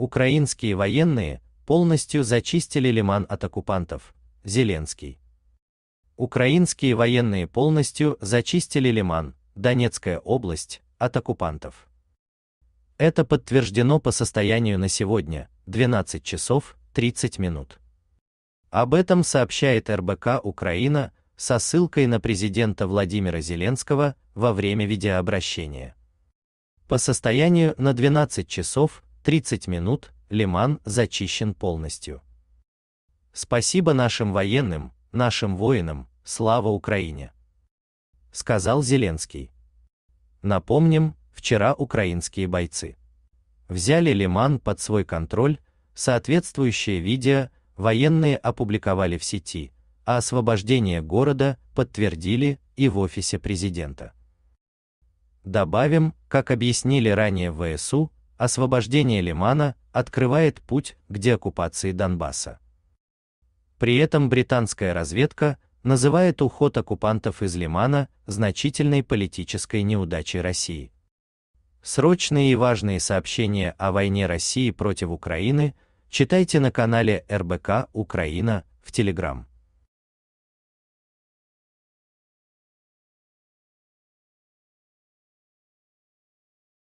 Украинские военные полностью зачистили Лиман от оккупантов. Зеленский. Украинские военные полностью зачистили Лиман, Донецкая область, от оккупантов. Это подтверждено по состоянию на сегодня, 12 часов 30 минут. Об этом сообщает РБК Украина со ссылкой на президента Владимира Зеленского во время видеообращения. По состоянию на 12 часов 30 минут Лиман зачищен полностью. Спасибо нашим военным, нашим воинам, слава Украине! Сказал Зеленский. Напомним, вчера украинские бойцы взяли Лиман под свой контроль, соответствующее видео военные опубликовали в сети, а освобождение города подтвердили и в офисе президента. Добавим, как объяснили ранее ВСУ, освобождение Лимана открывает путь к деоккупации Донбасса. При этом британская разведка называет уход оккупантов из Лимана значительной политической неудачей России. Срочные и важные сообщения о войне России против Украины читайте на канале РБК Украина в Telegram.